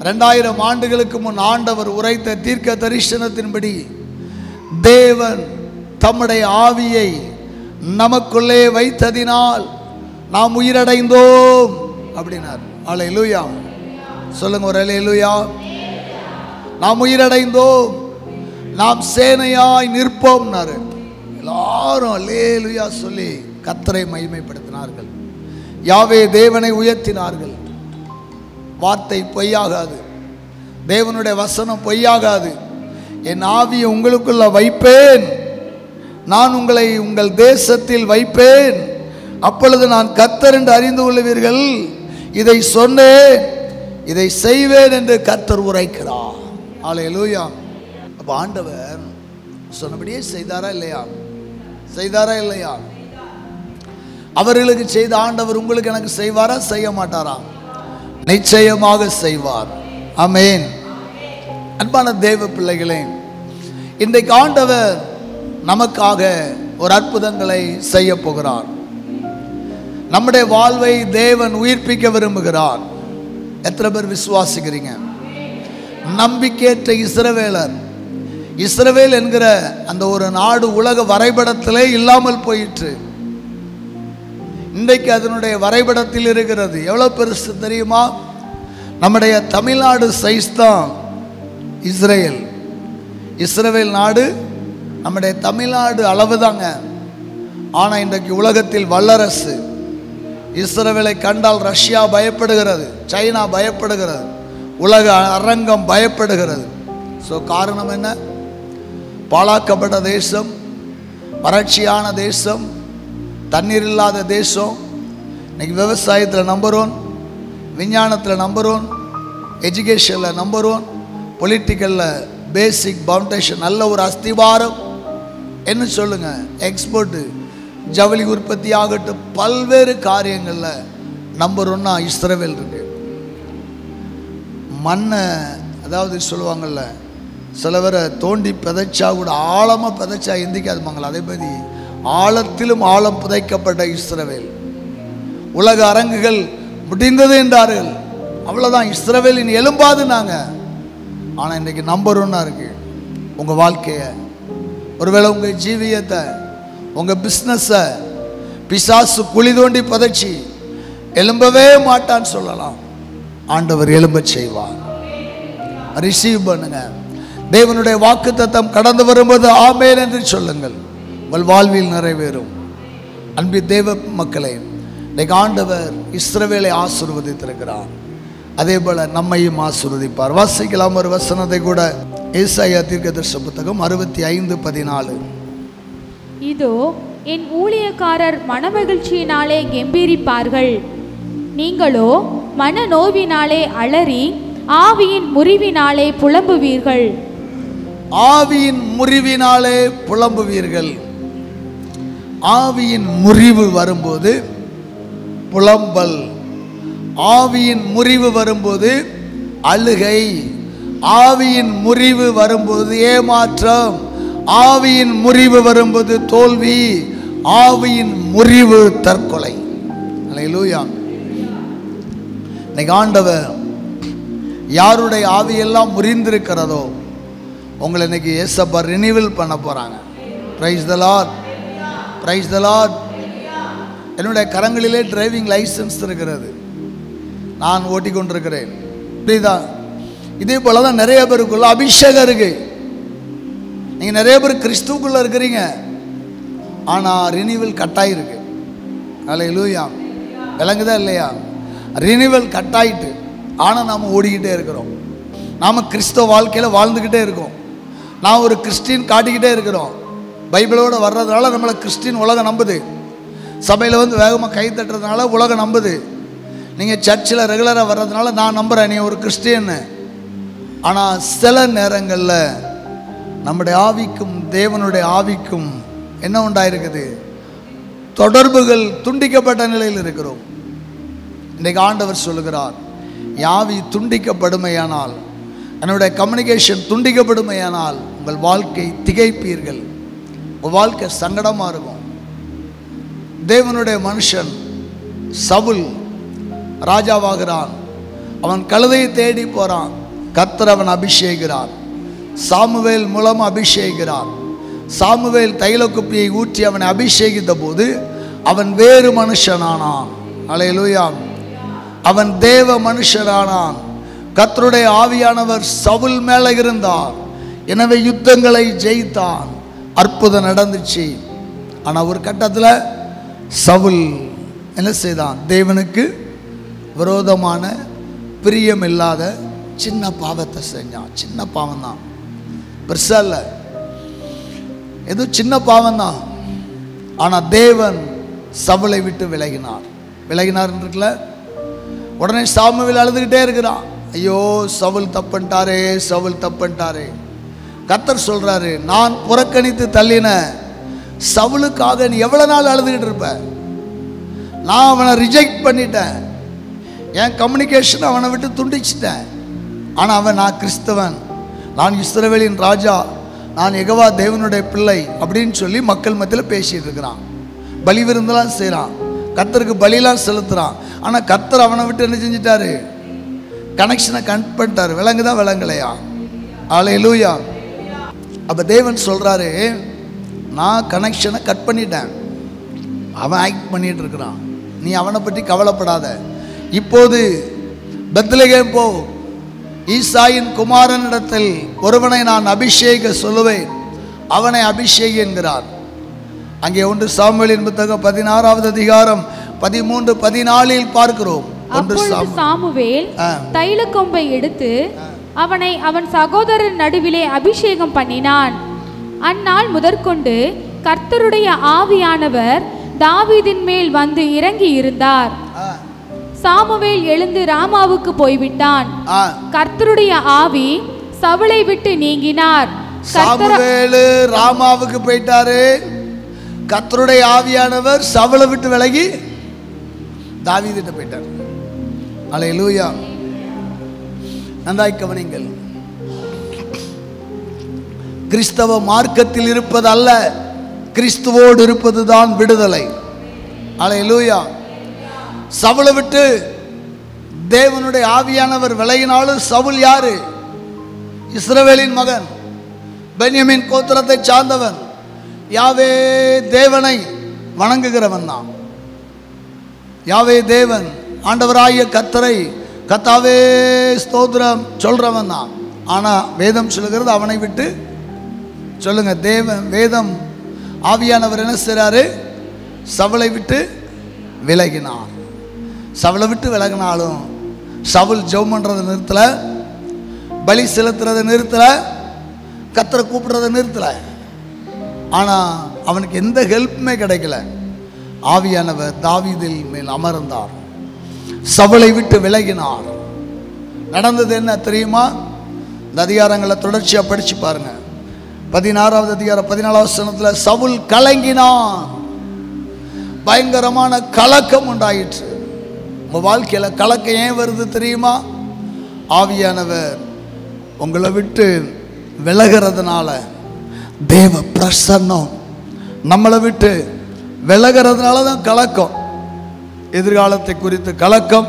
ரெண்டாயிரம் ஆண்டுகளுக்கு முன் ஆண்டவர் உரைத்த தீர்க்க தரிசனத்தின்படி தேவன் தம்முடைய ஆவியை நமக்குள்ளே வைத்ததினால் நாம் உயிரடைந்தோம் அப்படின்னார். அல்லேலூயா. சொல்லுங்க ஒரு அல்லேலூயா. நாம் உயிரடைந்தோம், நாம் சேனையாய் நிற்போம்னாரு. எல்லாரும் அல்லேலூயா சொல்லி கர்த்தரை மகிமைப்படுத்தினார்கள். யாவே தேவனை உயர்த்தினார்கள். வார்த்தை பொய்யாகாது, தேவனுடைய வசனம் பொய்யாகாது. என் ஆவியை உங்களுக்குள்ள வைப்பேன், நான் உங்களை உங்கள் தேசத்தில் வைப்பேன், அப்பொழுது நான் கர்த்தர் என்று அறிந்து கொள்வீர்கள். இதை சொன்னேன், இதை செய்வேன் என்று கர்த்தர் உரைக்கிறார். அல்லேலூயா. அப்போ ஆண்டவர் சொன்னபடியே செய்தாரா இல்லையா? செய்தாரா இல்லையா? அவர்களுக்கு செய்த ஆண்டவர் உங்களுக்கு எனக்கு செய்வாரா? செய்ய மாட்டாரா? நிச்சயமாக செய்வார். ஆமென். அன்பான தேவ பிள்ளைகளே, இன்றைக்கு ஆண்டவர் நமக்காக ஒரு அற்புதங்களை செய்ய போகிறார். நம்முடைய வாழ்வை தேவன் உயிர்ப்பிக்க விரும்புகிறார். எத்தனை பேர் விசுவாசிக்கிறீங்க? நம்பிக்கையற்ற இஸ்ரவேலர், இஸ்ரவேல் என்கிற அந்த ஒரு நாடு உலக வரைபடத்திலே இல்லாமல் போயிற்று. இன்றைக்கு அதனுடைய வரைபடத்தில் இருக்கிறது. எவ்வளோ பெருசு தெரியுமா? நம்முடைய தமிழ்நாடு சைஸ் தான் இஸ்ரேல். இஸ்ரவேல் நாடு நம்முடைய தமிழ்நாடு அளவு தாங்க. ஆனால் இன்றைக்கு உலகத்தில் வல்லரசு. இஸ்ரவேலை கண்டால் ரஷ்யா பயப்படுகிறது, சைனா பயப்படுகிறது, உலக அரங்கம் பயப்படுகிறது. ஸோ காரணம் என்ன? பாழாக்கப்பட்ட தேசம், வறட்சியான தேசம், தண்ணீர் இல்லாத தேசம். இன்றைக்கி விவசாயத்தில் நம்பர் ஒன், விஞ்ஞானத்தில் நம்பர் ஒன், எஜுகேஷனில் நம்பர் ஒன், பொலிட்டிக்கலில் பேசிக் ஃபவுண்டேஷன் நல்ல ஒரு அஸ்திவாரம். என்ன சொல்லுங்கள், எக்ஸ்போர்ட்டு, ஜவுளி உற்பத்தி ஆகட்டும், பல்வேறு காரியங்களில் நம்பர் ஒன்றா இஸ்ரவேல் இருக்கு. மண்ணை, அதாவது சொல்லுவாங்கள்ல, சில பேரை தோண்டி புதைச்சா கூட ஆழமாக புதைச்சா எந்திக்காதுமாங்களா, அதே மாதிரி ஆழத்திலும் ஆழம் புதைக்கப்பட்ட இஸ்ரவேல். உலக அரங்குகள் முடிந்தது என்றார்கள், அவ்வளோதான், இஸ்ரவேல் இனி எழும்பாதுனாங்க. ஆனால் இன்றைக்கி நம்பர் ஒன்றா இருக்குது. உங்கள் வாழ்க்கையை, ஒருவேளை உங்கள் ஜீவியத்தை, உங்கள் பிஸ்னஸை பிசாசு குழி தோண்டி புதைச்சி எலும்பவே மாட்டான்னு சொல்லலாம். ஆண்டவர் எலும்ப செய்வார். ரிசீவ் பண்ணுங்க தேவனுடைய வாக்குத்தத்தம். கடந்து வரும்போது ஆமேன் என்று சொல்லுங்கள், உங்கள் வாழ்வில் நிறைவேறும். அன்பு தேவ மக்களே, இன்றைக்கு ஆண்டவர் இஸ்ரவேலை ஆசீர்வதித்திருக்கிறார், அதே போல் நம்மையும் ஆசீர்வதிப்பார். வாசிக்கலாம் ஒரு வசனத்தை கூட. ஏசாயா தீர்க்கதரிசி புத்தகம் அறுபத்தி ஐந்து பதினாலு. இதோ என் ஊழியக்காரர் மனமகிழ்ச்சியினாலே கெம்பீரிப்பார்கள், நீங்களோ மன நோவினாலே அலறி ஆவியின் முறிவினாலே புலம்புவீர்கள். ஆவியின் முறிவினாலே புலம்புவீர்கள். ஆவியின் முறிவு வரும்போது புலம்பல், ஆவியின் முறிவு வரும்போது அழுகை, ஆவியின் முறிவு வரும்போது ஏமாற்றம், ஆவியின் முறிவு வரும்போது தோல்வி, ஆவியின் முறிவு தற்கொலை. அல்லேலூயா. இன்னைக்கு ஆண்டவர் யாருடைய ஆவியெல்லாம் முறிந்திருக்கிறதோ உங்களை இன்னைக்கு ஏசப்பா ரினிவல் பண்ண போகிறாங்க. Praise the lord, praise the lord. என்னுடைய கரங்களிலே டிரைவிங் லைசன்ஸ் இருக்கிறது, நான் ஓட்டிக்கொண்டிருக்கிறேன். புரியுதா? இதே போல் தான் நிறைய பேருக்குள்ள அபிஷேகம் இருக்குது. நீங்கள் நிறைய பேர் கிறிஸ்துவுக்குள்ளே இருக்கிறீங்க, ஆனால் ரினிவல் கட்டாயிருக்கு. அல்லேலூயா. விளங்குதா இல்லையா? ரினிவல் கட்டாயிட்டு, ஆனால் நாம் ஓடிக்கிட்டே இருக்கிறோம். நாம் கிறிஸ்தவ வாழ்க்கையில் வாழ்ந்துக்கிட்டே இருக்கோம். நாம் ஒரு கிறிஸ்டின் காட்டிக்கிட்டே இருக்கிறோம். பைபிளோடு வர்றதுனால நம்மளை கிறிஸ்டின் உலகம் நம்புது. சபையில் வந்து வேகமாக கை தட்டுறதுனால உலகம் நம்புது. நீங்கள் சர்ச்சில் ரெகுலராக வர்றதுனால நான் நம்புகிறேன் நீ ஒரு கிறிஸ்டின்னு. ஆனால் சில நேரங்களில் நம்முடைய ஆவிக்கும் தேவனுடைய ஆவிக்கும் என்ன உண்டாயிருக்குது, தொடர்புகள் துண்டிக்கப்பட்ட நிலையில் இருக்கிறோம். இன்றைக்கு ஆண்டவர் சொல்லுகிறார், யாவி துண்டிக்கப்படுமையானால், என்னுடைய கம்யூனிகேஷன் துண்டிக்கப்படுமையானால் உங்கள் வாழ்க்கை திகைப்பீர்கள். உங்கள் வாழ்க்கை சங்கடமாக இருக்கும். தேவனுடைய மனுஷன் சவுல் ராஜாவாகிறான். அவன் கழுதையை தேடி போகிறான். கர்த்தர் அவன் அபிஷேகிறார். சாமுவேல் மூலம் அபிஷேகிறார். சாமுவேல் தைலக்குப்பியை ஊற்றி அவனை அபிஷேகித்த போது அவன் வேறு மனுஷனானான். அல்லேலூயா. அவன் தேவ மனுஷனானான். கர்த்தருடைய ஆவியானவர் சவுல் மேலே இருந்தார். எனவே யுத்தங்களை ஜெயித்தான். அற்புதம் நடந்துச்சு. ஆனால் ஒரு கட்டத்தில் சவுல் என்ன செய்தான், தேவனுக்கு விரோதமான பிரியமில்லாத சின்ன பாவத்தை செஞ்சான். சின்ன பாவம் தான், பெருசா இல்லை, ஏதோ சின்ன பாவம் தான். ஆனால் தேவன் சவுலை விட்டு விலகினார். விலகினார்ன்றதுல உடனே சாமுவேல் அழுதுகிட்டே இருக்கிறான். ஐயோ சவுல் தப்புன்ட்டாரே, சவுல் தப்புன்ட்டாரே. கர்த்தர் சொல்கிறாரு, நான் புறக்கணித்து தள்ளின சவுலுக்காக நீ எவ்வளோ நாள் அழுதுகிட்டு இருப்ப? நான் அவனை ரிஜெக்ட் பண்ணிட்டேன். என் கம்யூனிகேஷன் அவனை விட்டு துண்டிச்சிட்டேன். ஆனால் அவன் நான் கிறிஸ்தவன், நான் இஸ்ரவேலின் ராஜா, நான் யெகோவா தேவனுடைய பிள்ளை அப்படின்னு சொல்லி மக்கள் மத்தியில் பேசிகிட்டு இருக்கிறான். பலி விருந்தெல்லாம் செய்கிறான், கர்த்தருக்கு பலியெல்லாம் செலுத்துகிறான். ஆனால் கர்த்தர் அவனை விட்டு என்ன செஞ்சிட்டாரு, கனெக்ஷனை கட் பண்ணிட்டார். விலங்குதா விலங்குலையா? அல்லேலூயா. அப்போ தேவன் சொல்கிறாரு, நான் கனெக்ஷனை கட் பண்ணிட்டேன், அவன் ஆக்ட் பண்ணிகிட்டு இருக்கிறான், நீ அவனை பற்றி கவலைப்படாத. இப்போது பெத்லகேம் போ, ஈசாயின் குமாரனிடத்தில் ஒருவனை நான் அபிஷேக சொல்லுவேன், அவனை அபிஷேகி என்கிறார். அங்கே ஒன்று சாமுவேலின் புத்தகம் பதினாறாவது அதிகாரம் பதிமூன்று பதினாலில் பார்க்கிறோம். சாமுவேல் தைலக் கொம்பை எடுத்து அவனை அவன் சகோதரன் நடுவிலே அபிஷேகம் பண்ணினான். அந்நாள் முதற்கொண்டு கர்த்தருடைய ஆவியானவர் தாவீதின் மேல் வந்து இறங்கி இருந்தார். சாமுவேல் எழுந்து ராமாவுக்கு போய்விட்டான். கர்த்தருடைய ஆவி சவுலை விட்டு நீங்கினார். சாமுவேல் ராமாவுக்கு போயிட்டாரு. கர்த்தருடைய ஆவியானவர் சவுலை விட்டு விலகி தாவீதிட்ட போயிட்டார். அல்லேலூயா. நன்றாய் கவனிங்கள். கிறிஸ்தவ மார்க்கத்தில் இருப்பது அல்ல, கிறிஸ்துவோடு இருப்பதுதான் விடுதலை. அல்லேலூயா. சவுலை விட்டு தேவனுடைய ஆவியானவர் விலகினாலும் சவுல் யாரு? இஸ்ரவேலின் மகன், பென்யமீன் கோத்திரத்தை சார்ந்தவன், யாவே தேவனை வணங்குகிறவன் தான். யாவே தேவன் ஆண்டவராய கர்த்தரை கர்த்தாவே ஸ்தோத்திரம் சொல்றவன் தான். ஆனால் வேதம் சொல்லுகிறது அவனை விட்டு சொல்லுங்க தேவன் வேதம் ஆவியானவர் என்ன செய்றாரு? சவுலை விட்டு விலகினார். சவுலை விட்டு விலகினாலும் சவுல் ஜெபம் பண்றதை நிறுத்தல, பலி செலுத்துறதை நிறுத்தல, கர்த்தரை கூப்பிடுறதை நிறுத்தல. ஆனால் அவனுக்கு எந்த ஹெல்ப்புமே கிடைக்கல. ஆவியானவர் தாவீதில் மேல் அமர்ந்தார். சவுலை விட்டு விலகினார். நடந்தது என்ன தெரியுமா? இந்த அதிகாரங்களை தொடர்ச்சியாக படித்து பாருங்க. பதினாறாவது அதிகாரம் பதினாலாவது வசனத்தில் சவுல் கலங்கினான். பயங்கரமான கலக்கம் உண்டாயிற்று. உங்கள் வாழ்க்கையில் கலக்கம் ஏன் வருது தெரியுமா? ஆவியானவர் உங்களை விட்டு விலகிறதுனால, தேவ பிரசன்னம் நம்மளை விட்டு விலகிறதுனால தான் கலக்கம். எதிர்காலத்தை குறித்து கலக்கம்,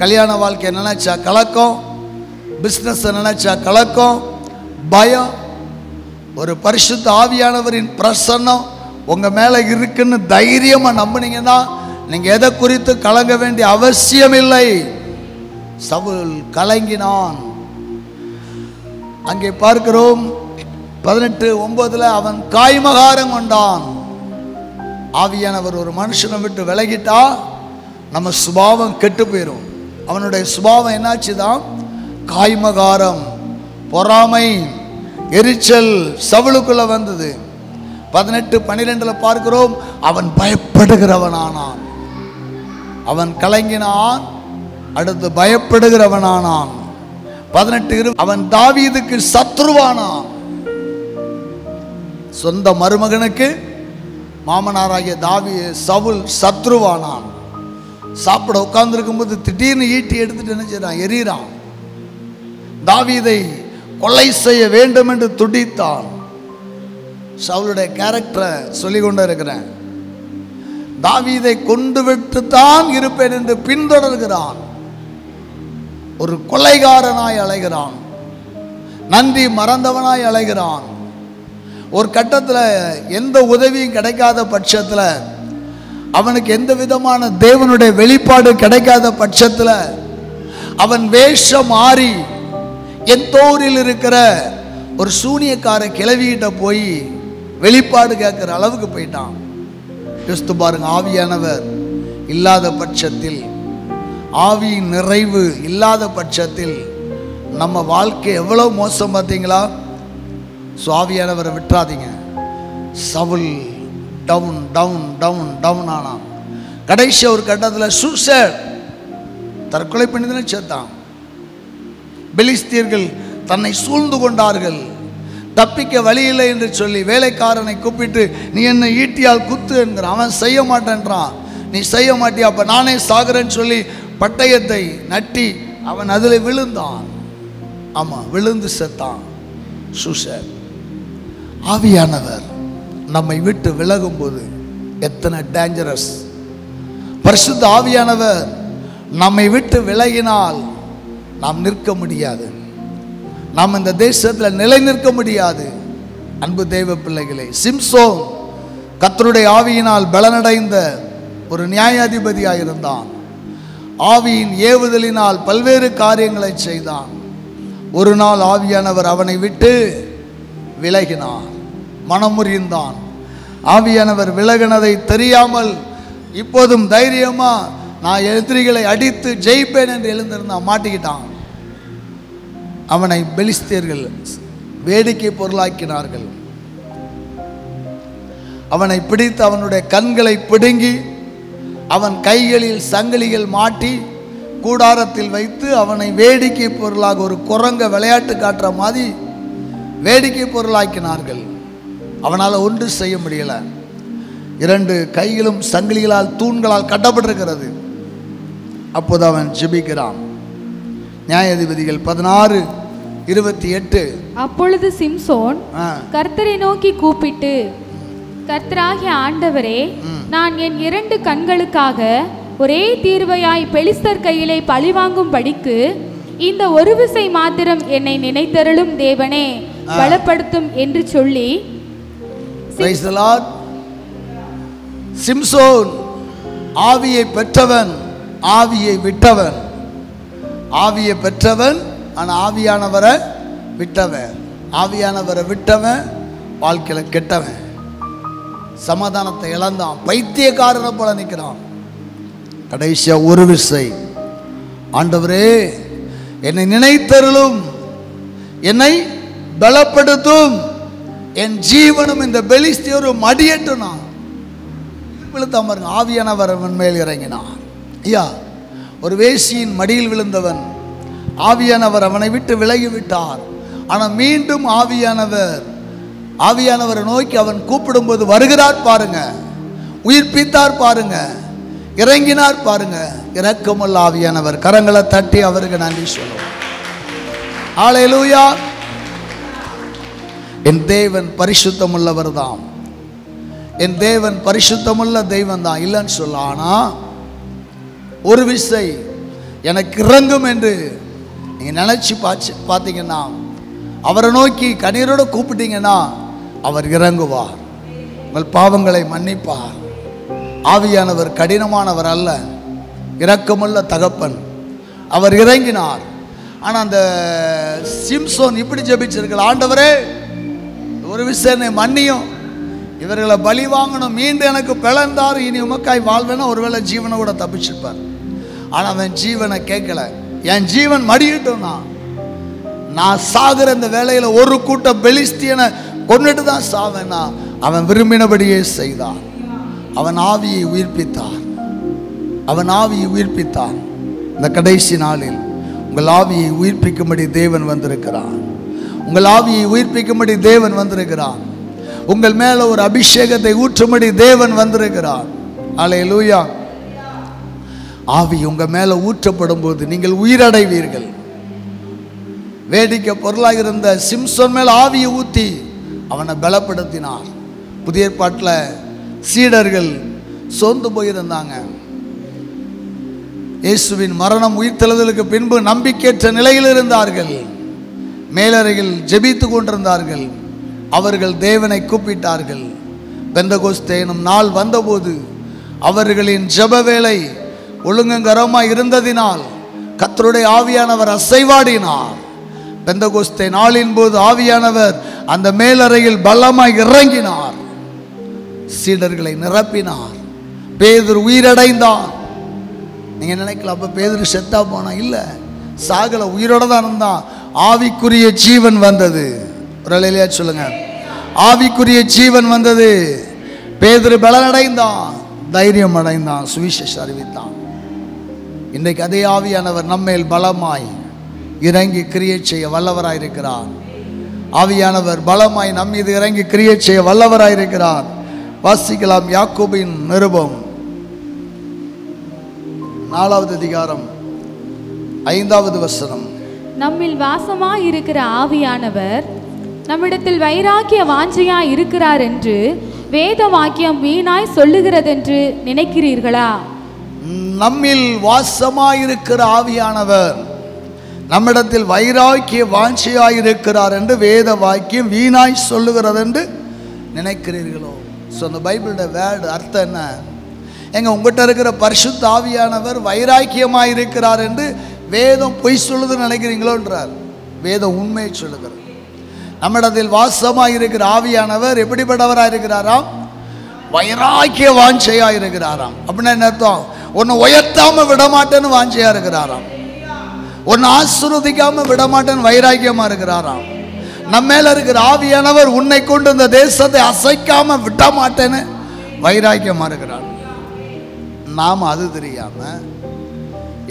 கல்யாண வாழ்க்கையை நினைச்சா கலக்கம், பிஸ்னஸை நினைச்சா கலக்கம், பயம். ஒரு பரிசுத்த ஆவியானவரின் பிரசன்னம் உங்கள் மேலே இருக்குன்னு தைரியமாக நம்பினீங்கன்னா நீங்கள் எதை குறித்து கலங்க வேண்டிய அவசியம் இல்லை. சவுல் கலங்கினான். அங்கே பார்க்கிறோம் பதினெட்டு ஒன்பதுல அவன் காய்மகாரம் கொண்டான். ஆவியானவர் ஒரு மனுஷனை விட்டு விலகிட்டா நம்ம சுபாவம் கெட்டு போயிடும். அவனுடைய சுபாவம் என்னாச்சுதான்? காய்மகாரம், பொறாமை, எரிச்சல் சவுளுக்குள்ள வந்தது. பதினெட்டு பன்னிரெண்டுல பார்க்கிறோம் அவன் பயப்படுகிறவனானான். அவன் கலங்கினான், அடுத்து பயப்படுகிறவனானான். பதினெட்டு அவன் தாவீதுக்கு சத்ருவானான். சொந்த மருமகனுக்கு மாமனாராகிய தாவி சவுல் சத்ருவானான். சாப்பிட உட்கார்ந்துருக்கும் போது திடீர்னு ஈட்டி எடுத்துட்டு என்ன செய்யறான்? எறிகிறான். தாவீதை கொலை செய்ய வேண்டும் என்று துடித்தான். சவுளுடைய கேரக்டரை சொல்லிக் கொண்டு இருக்கிறேன். தாவீதை கொண்டு விட்டுத்தான் இருப்பேன் என்று பின்தொடர்கிறான். ஒரு கொலைகாரனாய் அலைகிறான், நன்றி மறந்தவனாய் அலைகிறான். ஒரு கட்டத்தில் எந்த உதவியும் கிடைக்காத பட்சத்தில், அவனுக்கு எந்த விதமான தேவனுடைய வெளிப்பாடு கிடைக்காத பட்சத்தில், அவன் வேஷம் மாறி எந்தோரில் இருக்கிற ஒரு சூனியக்கார கிளவிகிட்ட போய் வெளிப்பாடு கேட்குற அளவுக்கு போயிட்டான். கிறிஸ்து பாருங்க, ஆவியானவர் இல்லாத பட்சத்தில், ஆவியின் நிறைவு இல்லாத பட்சத்தில் நம்ம வாழ்க்கை எவ்வளோ மோசம் பார்த்தீங்களா? ஸோ ஆவியானவரை விட்டுறாதீங்க. Saul down down down down ஆனான். கடைசி ஒரு கட்டத்தில் சூசைட், தற்கொலை பண்ணிதானே சேர்த்தான். பெலிஸ்தீர்கள் தன்னை சூழ்ந்து கொண்டார்கள், தப்பிக்க வழியில்லை என்று சொல்லி வேலைக்காரனை கூப்பிட்டு நீ என்ன ஈட்டியால் குத்து என்கிறான். அவன் செய்ய மாட்டேன்றான். நீ செய்ய மாட்டியா, அப்போ நானே சாகிறேன்னு சொல்லி பட்டயத்தை நட்டி அவன் அதில் விழுந்தான். ஆமாம், விழுந்து செத்தான். சூசைட். ஆவியானவர் நம்மை விட்டு விலகும்போது எத்தனை டேஞ்சரஸ். பரிசுத்த ஆவியானவர் நம்மை விட்டு விலகினால் நாம் நிற்க முடியாது. நாம் இந்த தேசத்தில் நிலை நிற்க முடியாது. அன்பு தெய்வ பிள்ளைகளே, சிம்சோன் கர்த்தருடைய ஆவியினால் பலனடைந்த ஒரு நியாயாதிபதியாக இருந்தான். ஆவியின் ஏவுதலினால் பல்வேறு காரியங்களை செய்தான். ஒரு நாள் ஆவியானவர் அவனை விட்டு விலகினார், மனமுறிந்தான். ஆவியானவர் விலகினதை தெரியாமல் இப்போதும் தைரியமா நான் எதிரிகளை அடித்து ஜெயிப்பேன் என்று எழுந்திருந்தான். மாட்டிக்கிட்டான். அவனை பெலிஸ்தீர்கள் வேடிக்கை பொருளாக்கினார்கள். அவனை பிடித்து அவனுடைய கண்களை பிடுங்கி அவன் கைகளில் சங்கிலிகள் மாட்டி கூடாரத்தில் வைத்து அவனை வேடிக்கை பொருளாக ஒரு குரங்க விளையாட்டு காட்டுற மாதிரி வேடிக்கை பொருளாக்கினார்கள். அவனால் ஒன்று செய்ய முடியலை. இரண்டு கைகளும் சங்கிலிகளால் தூண்களால் கட்டப்பட்டிருக்கிறது. அப்போது அவன் ஜெபிக்கிறான். நியாயாதிபதிகள் பதினாறு இருபத்தி எட்டு. அப்பொழுது சிம்சோன் கர்த்தரை நோக்கி கூப்பிட்டு, கர்த்தராகிய ஆண்டவரே, நான் என் இரண்டு கண்களுக்காக ஒரே தீர்வையாய் பெலிஸ்தர் கையிலே பழிவாங்கும் படிக்கு இந்த ஒரு விசை மாத்திரம் என்னை நினைத்தருளும் தேவனே, பலப்படுத்தும் என்று சொல்லி சிம்சோன் ஆவியை பெற்றவன், ஆவியை விட்டவன். ஆவியை பெற்றவன், ஆனால் ஆவியானவரை விட்டவன். ஆவியானவரை விட்டவன் வாழ்க்கையில் கெட்டவன், சமாதானத்தை இழந்தான், பைத்தியக்காரனை போல நிற்கிறான். கடைசியாக ஒரு விசை, ஆண்டவரே என்னை நினைத்தருளும், என்னை பலப்படுத்தும், என் ஜீவனும் இந்த பெலிஸ்தியரும் மடியட்டும். நான் விழுத்தான் பாருங்க, ஆவியானவரவன் மேல் இறங்கினான். ஐயா, ஒரு வேசியின் மடியில் விழுந்தவன், ஆவியானவர் அவனை விட்டு விலகிவிட்டார். ஆனால் மீண்டும் ஆவியானவர் ஆவியானவரை நோக்கி அவன் கூப்பிடும்போது வருகிறார் பாருங்க, உயிர்ப்பித்தார் பாருங்க, இறங்கினார் பாருங்க. இரக்கமுள்ள ஆவியானவர், கரங்களை தட்டி அவருக்கு நன்றி சொல்லுவோம். ஹல்லேலூயா. என் தேவன் பரிசுத்தமுள்ளவர் தான். என் தேவன் பரிசுத்தமுள்ள தெய்வம் தான், இல்லைன்னு சொல்ல. ஆனால் ஒரு விசை எனக்கு இறங்கும் என்று நீங்கள் நினச்சி பார்த்து பார்த்தீங்கன்னா, அவரை நோக்கி கண்ணீரோடு கூப்பிட்டீங்கன்னா அவர் இறங்குவார், உங்கள் பாவங்களை மன்னிப்பார். ஆவியானவர் கடினமானவர் அல்ல, இரக்கமுள்ள தகப்பன். அவர் இறங்கினார். ஆனால் அந்த சிம்சோன் இப்படி ஜெபிச்சிருக்கலாம், ஆண்டவரே ஒரு விசை மன்னியும், இவர்களை பலி வாங்கணும், மீண்டும் எனக்கு பிளந்தார், இனி உமக்காய் வாழ்வேனா ஒருவேளை ஜீவனை கூட தப்பிச்சிருப்பார். ஆனால் அவன் ஜீவனை கேட்கல. என் ஜீவன் மடியிட்டோம்னா நான் சாகுற இந்த வேலையில் ஒரு கூட்டம் பெலிஸ்தியனை கொண்டுட்டு தான் சாவேன்னா அவன் விரும்பினபடியே செய்தான். அவன் ஆவியை உயிர்ப்பித்தான், அவன் ஆவியை உயிர்ப்பித்தான். இந்த கடைசி நாளில் உங்கள் ஆவியை உயிர்ப்பிக்கும்படி தேவன் வந்திருக்கிறான். உங்கள் ஆவியை உயிர்ப்பிக்கும்படி தேவன் வந்திருக்கிறான். உங்கள் மேலே ஒரு அபிஷேகத்தை ஊற்றும்படி தேவன் வந்திருக்கிறார். ஹல்லேலூயா. ஆவி உங்கள் மேலே ஊற்றப்படும் போது நீங்கள் உயிரடைவீர்கள். வேடிக்கை பொருளாக இருந்த சிம்சோன் மேலே ஆவியை ஊற்றி அவனை பலப்படுத்தினார். புதிய ஏற்பாட்டில் சீடர்கள் சோர்ந்து போயிருந்தாங்க. இயேசுவின் மரணம் உயிர்த்தெழுதலுக்கு பின்பு நம்பிக்கையற்ற நிலையில் இருந்தார்கள். மேலறையில் ஜெபித்து கொண்டிருந்தார்கள். அவர்கள் தேவனை கூப்பிட்டார்கள். பெந்தகோஸ்தே எனும் நாள் வந்தபோது அவர்களின் ஜெப வேலை ஒழுங்கங்கரமாக இருந்ததினால் கர்த்தருடைய ஆவியானவர் அசைவாடினார். பெந்தகோஸ்தே நாளின் போது ஆவியானவர் அந்த மேலறையில் பலமாக இறங்கினார், சீடர்களை நிரப்பினார். பேதுரு உயிரடைந்தான். நீங்கள் நினைக்கலாம் அப்போ பேதுரு செத்தா போனா, இல்லை, சாகலை, உயிரோட தான் இருந்தான். ஆவிக்குரிய ஜீவன் வந்தது. ஹல்லேலூயா சொல்லுங்க. ஆவிக்குரிய ஜீவன் வந்தது. பேதுரு பலனடைந்தான், தைரியம் அடைந்தான், சுவிசேஷம் அறிவித்தான். இன்றைக்கு அதே ஆவியானவர் நம்மேல் பலமாய் இறங்கி கிரியை செய்ய வல்லவராயிருக்கிறார். ஆவியானவர் பலமாய் நம் மீது இறங்கி கிரியை செய்ய வல்லவராயிருக்கிறார். வாசிக்கலாம் யாக்கோபின் நிருபம் நாலாவது அதிகாரம் ஐந்தாவது வசனம். நம்மில் வாசமாய் இருக்கிற ஆவியானவர் நம்மிடத்தில் வைராக்கிய வாஞ்சையாய் இருக்கிறார் என்று வேத வாக்கியம் வீணாய் சொல்லுகிறது என்று நினைக்கிறீர்களா? நம்மில் வாசமாயிருக்கிற ஆவியானவர் நம்மிடத்தில் வைராக்கிய வாஞ்சையாய் இருக்கிறார் என்று வேத வாக்கியம் வீணாய் சொல்லுகிறது என்று நினைக்கிறீர்களோ? ஸோ அந்த பைபிளோட வேர்டு அர்த்தம் என்ன? எங்க உங்கள்கிட்ட இருக்கிற பரிசுத்த ஆவியானவர் வைராக்கியமாக இருக்கிறார் என்று வேதம் பொய் சொல்லுதுன்னு நினைக்கிறீங்களோன்றார். வேதம் உண்மையை சொல்லுகிறது. நம்மிடத்தில் வாசமாக இருக்கிற ஆவியானவர் எப்படிப்பட்டவராக இருக்கிறாராம்? வைராக்கிய வாஞ்சையா இருக்கிறாராம். அப்படின்னா என்ன அர்த்தம்? ஒன்னு உயர்த்தாம விடமாட்டேன்னு வாஞ்சையா இருக்கிறாராம், ஒன்னு ஆசீர்வதிக்காம விடமாட்டேன்னு வைராக்கியமா இருக்கிறாராம், நம்மேல இருக்கிற ஆவியானவர் உன்னை கொண்டு இந்த தேசத்தை அசைக்காம விட மாட்டேன்னு வைராக்கியமா இருக்கிறார். நாம் அது தெரியாம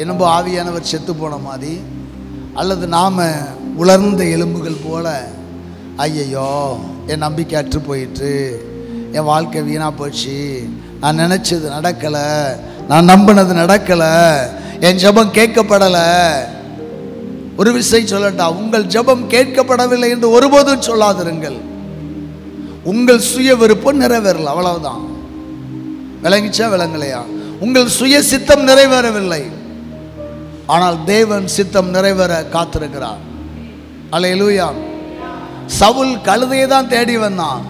என்னும் ஆவியானவர் செத்து போன மாதிரி, அல்லது நாம் உலர்ந்த எலும்புகள் போல, ஐயையோ என் நம்பிக்கை அற்று போயிட்டு, என் வாழ்க்கை வீணாக போச்சு, நான் நினச்சது நடக்கலை, நான் நம்பினது நடக்கலை, என் ஜெபம் கேட்கப்படலை. ஒரு விஷயம் சொல்லட்டா, உங்கள் ஜெபம் கேட்கப்படவில்லை என்று ஒருபோதும் சொல்லாதிருங்கள். உங்கள் சுய விருப்பம் நிறைவேறல, அவ்வளவுதான். விளங்கிச்சா விளங்கலையா? உங்கள் சுய சித்தம் நிறைவேறவில்லை, ஆனால் தேவன் சித்தம் நிறைவேற காத்திருக்கிறார். அல்லேலூயா. சவுல் கழுதையை தான் தேடி வந்தான்.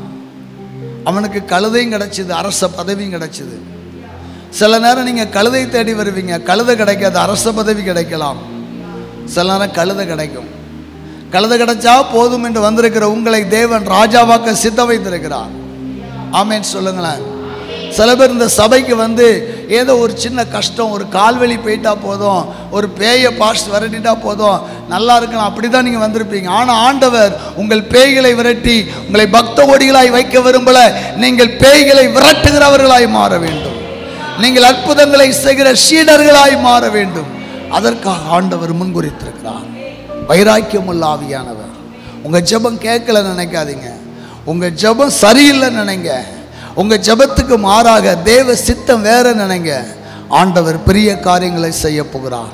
அவனுக்கு கழுதையும் கிடைச்சிது, அரச பதவியும் கிடைச்சிது. சில நேரம் நீங்கள் கழுதையை தேடி வருவீங்க, கழுதை கிடைக்காது, அரச பதவி கிடைக்கலாம். சில நேரம் கழுதை கிடைக்கும். கழுதை கிடைச்சா போதும் என்று வந்திருக்கிற உங்களை தேவன் ராஜாவாக்க சித்த வைத்திருக்கிறார். ஆமேன்னு சொல்லுங்களேன். சில பேர் இந்த சபைக்கு வந்து ஏதோ ஒரு சின்ன கஷ்டம், ஒரு கால்வெளி போயிட்டா போதும், ஒரு பேயை பாஸ்ட் விரட்டிட்டா போதும், நல்லா இருக்கலாம், அப்படி தான் நீங்கள் வந்திருப்பீங்க. ஆனால் ஆண்டவர் உங்கள் பேய்களை விரட்டி உங்களை பக்த ஓடிகளாய் வைக்க விரும்பல. நீங்கள் பேய்களை விரட்டுகிறவர்களாய் மாற வேண்டும். நீங்கள் அற்புதங்களை செய்கிற சீடர்களாய் மாற வேண்டும். அதற்காக ஆண்டவர் முன்குறித்திருக்கிறார். வைராக்கியம் உள்ள ஆவியானவர். உங்கள் ஜெபம் கேட்கலன்னு நினைக்காதீங்க. உங்கள் ஜெபம் சரியில்லைன்னு நினைங்க. உங்கள் ஜெபத்துக்கு மாறாக தேவ சித்தம் வேற நினைங்க. ஆண்டவர் பெரிய காரியங்களை செய்ய போகிறார்.